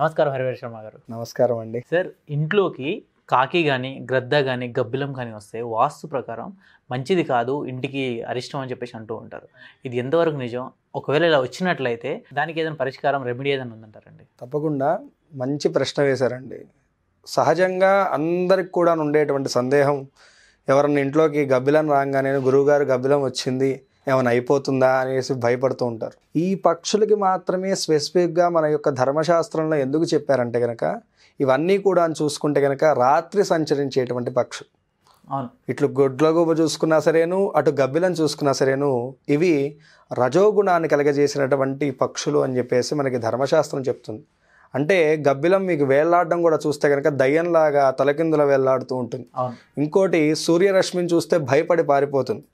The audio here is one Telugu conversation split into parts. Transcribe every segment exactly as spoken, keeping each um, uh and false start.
నమస్కారం హరిహర శర్మ గారు. నమస్కారం అండి. సార్, ఇంట్లోకి కాకి కానీ గ్రద్ద కానీ గబ్బిలం కానీ వస్తే వాస్తు ప్రకారం మంచిది కాదు, ఇంటికి అరిష్టం అని చెప్పేసి అంటూ ఉంటారు. ఇది ఎంతవరకు నిజం? ఒకవేళ ఇలా వచ్చినట్లయితే దానికి ఏదైనా పరిష్కారం, రెమెడీ ఏదైనా ఉందంటారండి? తప్పకుండా మంచి ప్రశ్న వేశారండి. సహజంగా అందరికి కూడా ఉండేటువంటి సందేహం, ఎవరన్నా ఇంట్లోకి గబ్బిలం రాగానే గురువుగారు గబ్బిలం వచ్చింది ఏమైనా అయిపోతుందా అనేసి భయపడుతూ ఉంటారు. ఈ పక్షులకి మాత్రమే స్పెసిఫిక్గా మన యొక్క ధర్మశాస్త్రంలో ఎందుకు చెప్పారంటే కనుక, ఇవన్నీ కూడా చూసుకుంటే కనుక రాత్రి సంచరించేటువంటి పక్షులు, ఇట్లు గొడ్ల గోబ చూసుకున్నా సరేను, అటు గబ్బిలం చూసుకున్నా సరేను, ఇవి రజోగుణాన్ని కలగజేసినటువంటి పక్షులు అని చెప్పేసి మనకి ధర్మశాస్త్రం చెప్తుంది. అంటే గబ్బిలం మీకు వేళ్లాడడం కూడా చూస్తే కనుక దయ్యంలాగా తలకిందుల వేళ్లాడుతూ ఉంటుంది. ఇంకోటి, సూర్యరశ్మిని చూస్తే భయపడి పారిపోతుంది.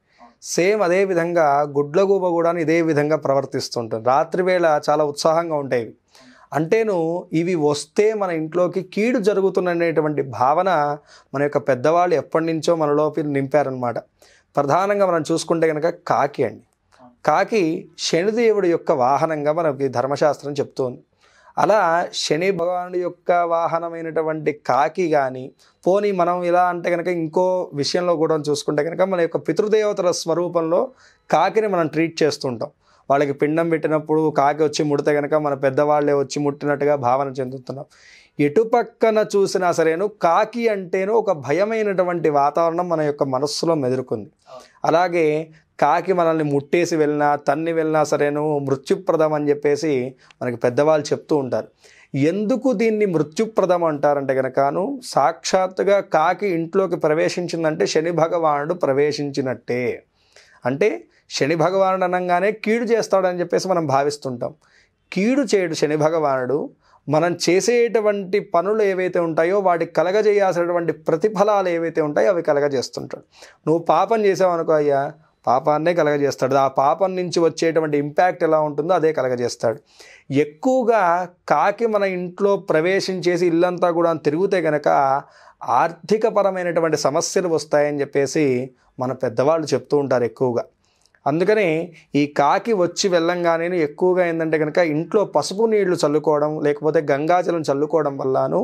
సేమ్ అదే విధంగా గుడ్లగూబ కూడా ఇదే విధంగా ప్రవర్తిస్తుంటుంది. రాత్రివేళ చాలా ఉత్సాహంగా ఉంటాయి. అంటేను ఇవి వస్తే మన ఇంట్లోకి కీడు జరుగుతుందనేటువంటి భావన మన యొక్క పెద్దవాళ్ళు ఎప్పటి నుంచో మనలోపి నింపారనమాట. ప్రధానంగా మనం చూసుకుంటే కనుక కాకి అండి, కాకి శనిదేవుడి యొక్క వాహనంగా మనకి ధర్మశాస్త్రం చెప్తోంది. అలా శని భగవానుడి యొక్క వాహనమైనటువంటి కాకి కానీ, పోనీ మనం ఇలా అంటే కనుక ఇంకో విషయంలో కూడా చూసుకుంటే కనుక మన యొక్క పితృదేవతల స్వరూపంలో కాకిని మనం ట్రీట్ చేస్తుంటాం. వాళ్ళకి పిండం పెట్టినప్పుడు కాకి వచ్చి ముడితే కనుక మన పెద్దవాళ్ళే వచ్చి ముట్టినట్టుగా భావన చెందుతున్నాం. ఎటుపక్కన చూసినా సరేను కాకి అంటేను ఒక భయమైనటువంటి వాతావరణం మన యొక్క మనస్సులో మెదులుకుంది. అలాగే కాకి మనల్ని ముట్టేసి వెళ్ళినా తన్ని వెళ్ళినా సరేను మృత్యుప్రదం అని చెప్పేసి మనకి పెద్దవాళ్ళు చెప్తూ ఉంటారు. ఎందుకు దీన్ని మృత్యుప్రదం అంటారంటే కనుకను, సాక్షాత్తుగా కాకి ఇంట్లోకి ప్రవేశించిందంటే శని భగవానుడు ప్రవేశించినట్టే. అంటే శని భగవానుడు అనగానే కీడు చేస్తాడని చెప్పేసి మనం భావిస్తుంటాం. కీడు చేయడు శని భగవానుడు. మనం చేసేటువంటి పనులు ఏవైతే ఉంటాయో వాటికి కలగజేయాల్సినటువంటి ప్రతిఫలాలు ఏవైతే ఉంటాయో అవి కలగజేస్తుంటాడు. నువ్వు పాపం చేసావనుకో, అయ్యా పాపాన్నే కలగజేస్తాడు. ఆ పాపం నుంచి వచ్చేటువంటి ఇంపాక్ట్ ఎలా ఉంటుందో అదే కలగజేస్తాడు. ఎక్కువగా కాకి మన ఇంట్లో ప్రవేశించేసి ఇల్లంతా కూడా తిరిగితే కనుక ఆర్థిక పరమైనటువంటి సమస్యలు వస్తాయని చెప్పేసి మన పెద్దవాళ్ళు చెప్తూ ఉంటారు ఎక్కువగా. అందుకని ఈ కాకి వచ్చి వెళ్ళంగానే ఎక్కువగా ఏంటంటే కనుక ఇంట్లో పసుపు నీళ్లు చల్లుకోవడం, లేకపోతే గంగాజలం చల్లుకోవడం వల్లను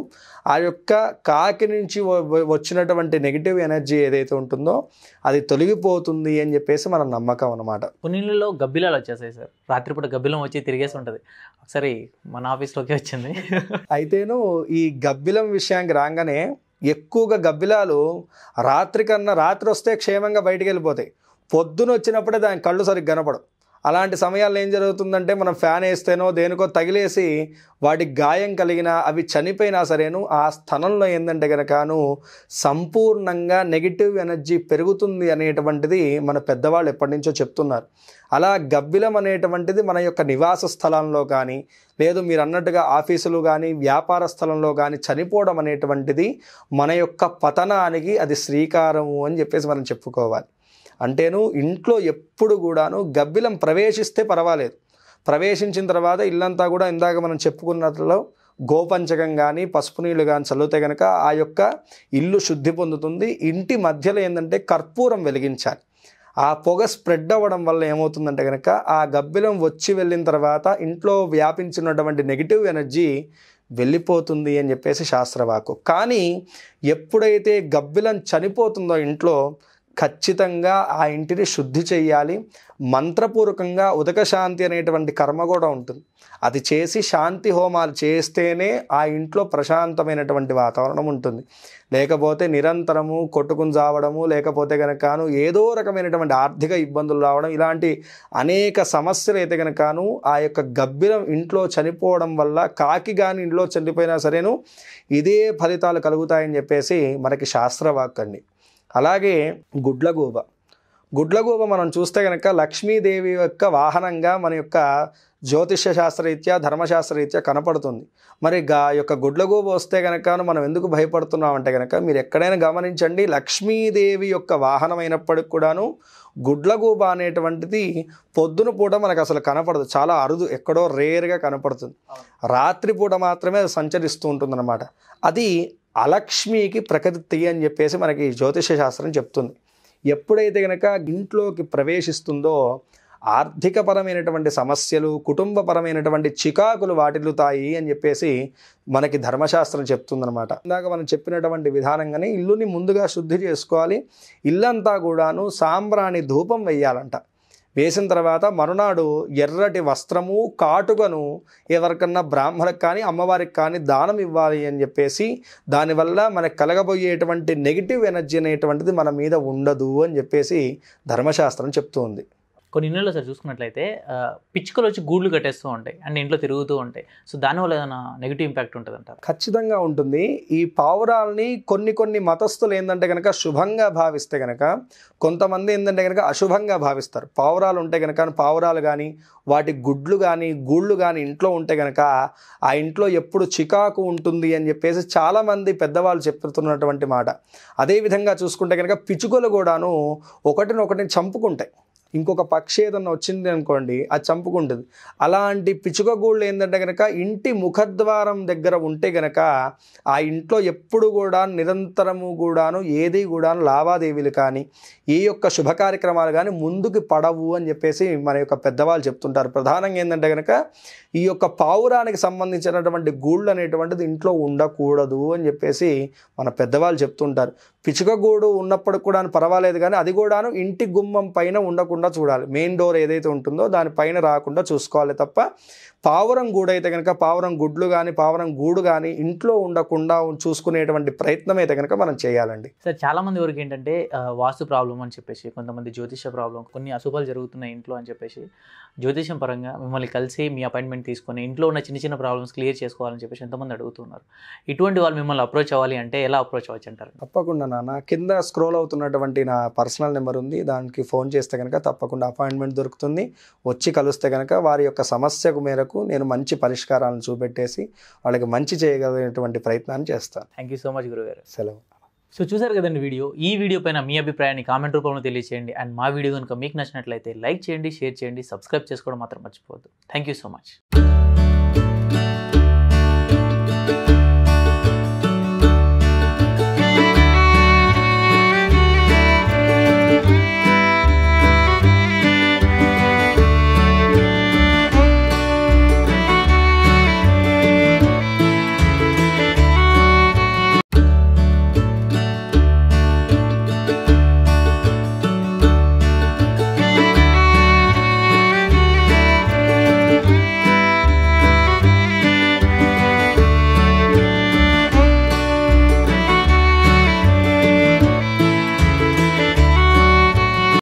ఆ యొక్క కాకి నుంచి వచ్చినటువంటి నెగిటివ్ ఎనర్జీ ఏదైతే ఉంటుందో అది తొలగిపోతుంది అని చెప్పేసి మన నమ్మకం అనమాట. పునీళ్ళలో గబ్బిలాలు వచ్చేసాయి సార్. రాత్రిపూట గబ్బిలం వచ్చి తిరిగేసి ఉంటుంది. ఒకసారి మన ఆఫీస్లోకి వచ్చింది. అయితేను ఈ గబ్బిలం విషయానికి రాగానే ఎక్కువగా గబ్బిలాలు రాత్రి కన్నా రాత్రి వస్తే క్షేమంగా బయటికి వెళ్ళిపోతాయి. పొద్దున వచ్చినప్పుడే దాని కళ్ళు సరిగ్గా కనపడవు. అలాంటి సమయాల్లో ఏం జరుగుతుందంటే మనం ఫ్యాన్ వేస్తేనో దేనికో తగిలేసి వాటి గాయం కలిగినా అవి చనిపోయినా సరేను ఆ స్థలంలో ఏంటంటే కనుకను సంపూర్ణంగా నెగిటివ్ ఎనర్జీ పెరుగుతుంది అనేటువంటిది మన పెద్దవాళ్ళు ఎప్పటి నుంచో చెప్తున్నారు. అలా గబ్బిలం అనేటువంటిది మన యొక్క నివాస స్థలంలో కానీ, లేదు మీరు అన్నట్టుగా ఆఫీసులు కానీ వ్యాపార స్థలంలో కానీ చనిపోవడం అనేటువంటిది మన యొక్క పతనానికి అది శ్రీకారము అని చెప్పేసి మనం చెప్పుకోవాలి. అంటేను ఇంట్లో ఎప్పుడు కూడాను గబ్బిలం ప్రవేశిస్తే పర్వాలేదు, ప్రవేశించిన తర్వాత ఇల్లంతా కూడా ఇందాక మనం చెప్పుకున్నట్లో గోపంచకం కానీ పసుపు నీళ్ళు కానీ చల్లితే కనుక ఆ యొక్క ఇల్లు శుద్ధి పొందుతుంది. ఇంటి మధ్యలో ఏంటంటే కర్పూరం వెలిగించాలి. ఆ పొగ స్ప్రెడ్ అవ్వడం వల్ల ఏమవుతుందంటే కనుక ఆ గబ్బిలం వచ్చి వెళ్ళిన తర్వాత ఇంట్లో వ్యాపించినటువంటి నెగిటివ్ ఎనర్జీ వెళ్ళిపోతుంది అని చెప్పేసి శాస్త్రవాకు. కానీ ఎప్పుడైతే గబ్బిలం చనిపోతుందో ఇంట్లో, ఖచ్చితంగా ఆ ఇంటిని శుద్ధి చేయాలి. మంత్రపూర్వకంగా ఉదక శాంతి అనేటువంటి కర్మ కూడా ఉంటుంది. అది చేసి శాంతి హోమాలు చేస్తేనే ఆ ఇంట్లో ప్రశాంతమైనటువంటి వాతావరణం ఉంటుంది. లేకపోతే నిరంతరము కొట్టుకుని చావడము, లేకపోతే కనుకను ఏదో రకమైనటువంటి ఆర్థిక ఇబ్బందులు రావడం, ఇలాంటి అనేక సమస్యలు అయితే కనుకను ఆ యొక్క గబ్బిలం ఇంట్లో చనిపోవడం వల్ల, కాకి కానీ ఇంట్లో చనిపోయినా సరేను ఇదే ఫలితాలు కలుగుతాయని చెప్పేసి మనకి శాస్త్రవాక్ అండి. అలాగే గుడ్లగూబ, గుడ్లగూబ మనం చూస్తే కనుక లక్ష్మీదేవి యొక్క వాహనంగా మన యొక్క జ్యోతిష్య శాస్త్రరీత్యా ధర్మశాస్త్రరీత్యా కనపడుతుంది. మరి గా యొక్క గుడ్లగూబ వస్తే కనుక మనం ఎందుకు భయపడుతున్నాం అంటే కనుక, మీరు ఎక్కడైనా గమనించండి, లక్ష్మీదేవి యొక్క వాహనమైనప్పటికి కూడాను గుడ్లగూబ అనేటువంటిది పొద్దున పూట మనకు అసలు కనపడదు. చాలా అరుదు, ఎక్కడో రేర్గా కనపడుతుంది. రాత్రిపూట మాత్రమే అది సంచరిస్తూ ఉంటుంది అనమాట. అది అలక్ష్మికి ప్రకృతి అని చెప్పేసి మనకి జ్యోతిష్య శాస్త్రం చెప్తుంది. ఎప్పుడైతే కనుక ఇంట్లోకి ప్రవేశిస్తుందో ఆర్థికపరమైనటువంటి సమస్యలు కుటుంబపరమైనటువంటి చికాకులు వాటిల్లుతాయి అని చెప్పేసి మనకి ధర్మశాస్త్రం చెప్తుందన్నమాట. ఇందాక మనం చెప్పినటువంటి విధానంగానే ఇల్లుని ముందుగా శుద్ధి చేసుకోవాలి. ఇల్లంతా కూడాను సాంబ్రాణి ధూపం వేయాలంట. వేసిన తర్వాత మరునాడు ఎర్రటి వస్త్రము కాటుకను ఎవరికన్నా బ్రాహ్మణకు కానీ అమ్మవారికి కానీ దానం ఇవ్వాలి అని చెప్పేసి, దానివల్ల మనకు కలగబోయేటువంటి నెగిటివ్ ఎనర్జీ అనేటువంటిది మన మీద ఉండదు అని చెప్పేసి ధర్మశాస్త్రం చెప్తూ ఉంది. కొన్ని ఇళ్ళల్లో సార్ చూసుకున్నట్లయితే పిచ్చుకలు వచ్చి గూళ్ళు కట్టేస్తూ ఉంటాయి అండ్ ఇంట్లో తిరుగుతూ ఉంటాయి. సో దానివల్ల ఏదైనా నెగిటివ్ ఇంపాక్ట్ ఉంటుందంట? ఖచ్చితంగా ఉంటుంది. ఈ పావురాల్ని కొన్ని కొన్ని మతస్థులు ఏంటంటే కనుక శుభంగా భావిస్తే కనుక, కొంతమంది ఏంటంటే కనుక అశుభంగా భావిస్తారు. పావురాలు ఉంటే కనుక పావురాలు కానీ వాటి గుడ్లు కానీ గూళ్ళు కానీ ఇంట్లో ఉంటే కనుక ఆ ఇంట్లో ఎప్పుడు చికాకు ఉంటుంది అని చెప్పేసి చాలామంది పెద్దవాళ్ళు చెప్తున్నటువంటి మాట. అదేవిధంగా చూసుకుంటే కనుక పిచ్చుకలు కూడాను ఒకటినొకటిని చంపుకుంటాయి. ఇంకొక పక్షి ఏదన్నా వచ్చింది అనుకోండి అది చంపుకుంటుంది. అలాంటి పిచ్చుక గూళ్ళు ఏంటంటే కనుక ఇంటి ముఖద్వారం దగ్గర ఉంటే కనుక ఆ ఇంట్లో ఎప్పుడు కూడా నిరంతరము కూడాను ఏది కూడా లావాదేవీలు కానీ ఈ యొక్క శుభ కార్యక్రమాలు కానీ ముందుకు పడవు అని చెప్పేసి మన యొక్క పెద్దవాళ్ళు చెప్తుంటారు. ప్రధానంగా ఏంటంటే కనుక ఈ యొక్క పావురానికి సంబంధించినటువంటి గూళ్ళు అనేటువంటిది ఇంట్లో ఉండకూడదు అని చెప్పేసి మన పెద్దవాళ్ళు చెప్తుంటారు. పిచ్చుక గూడు ఉన్నప్పుడు కూడా పర్వాలేదు, కానీ అది కూడాను ఇంటి గుమ్మం పైన ఉండకుండా చూడాలి. మెయిన్ డోర్ ఏదైతే ఉంటుందో దానిపైన రాకుండా చూసుకోవాలి తప్ప పావురం గూడు అయితే కనుక పావురం గుడ్లు కానీ పావురం గూడు కానీ ఇంట్లో ఉండకుండా చూసుకునేటువంటి ప్రయత్నం అయితే కనుక మనం చేయాలండి. సార్ చాలామంది వరకు ఏంటంటే వాస్తు ప్రాబ్లం అని చెప్పేసి, కొంతమంది జ్యోతిష ప్రాబ్లం, కొన్ని అశుభాలు జరుగుతున్నాయి ఇంట్లో అని చెప్పేసి జ్యోతిషం పరంగా మిమ్మల్ని కలిసి మీ అపాయింట్మెంట్ తీసుకొని ఇంట్లో ఉన్న చిన్న చిన్న ప్రాబ్లమ్స్ క్లియర్ చేసుకోవాలని చెప్పేసి ఎంతమంది అడుగుతున్నారు. ఇటువంటి వాళ్ళు మిమ్మల్ని అప్రోచ్ అవ్వాలి అంటే ఎలా అప్రోచ్ అవ్వచ్చు అంటారు? తప్పకుండా నాన్న, కింద స్క్రోల్ అవుతున్నటువంటి నా పర్సనల్ నెంబర్ ఉంది, దానికి ఫోన్ చేస్తే కనుక తప్పకుండా అపాయింట్మెంట్ దొరుకుతుంది. వచ్చి కలిస్తే కనుక వారి యొక్క సమస్యకు మేరకు నేను మంచి పరిష్కారాలను చూపెట్టేసి వాళ్ళకి మంచి చేయగలిగినటువంటి ప్రయత్నాన్ని చేస్తాను. థ్యాంక్ యూ సో మచ్ గురుగారు. సెలవు. సో చూసారు కదండి వీడియో. ఈ వీడియో పైన మీ అభిప్రాయాన్ని కామెంట్ రూపంలో తెలియజేయండి. అండ్ మా వీడియో కనుక మీకు నచ్చినట్లయితే లైక్ చేయండి, షేర్ చేయండి, సబ్స్క్రైబ్ చేసుకోవడం మాత్రం మర్చిపోవద్దు. Thank you so much.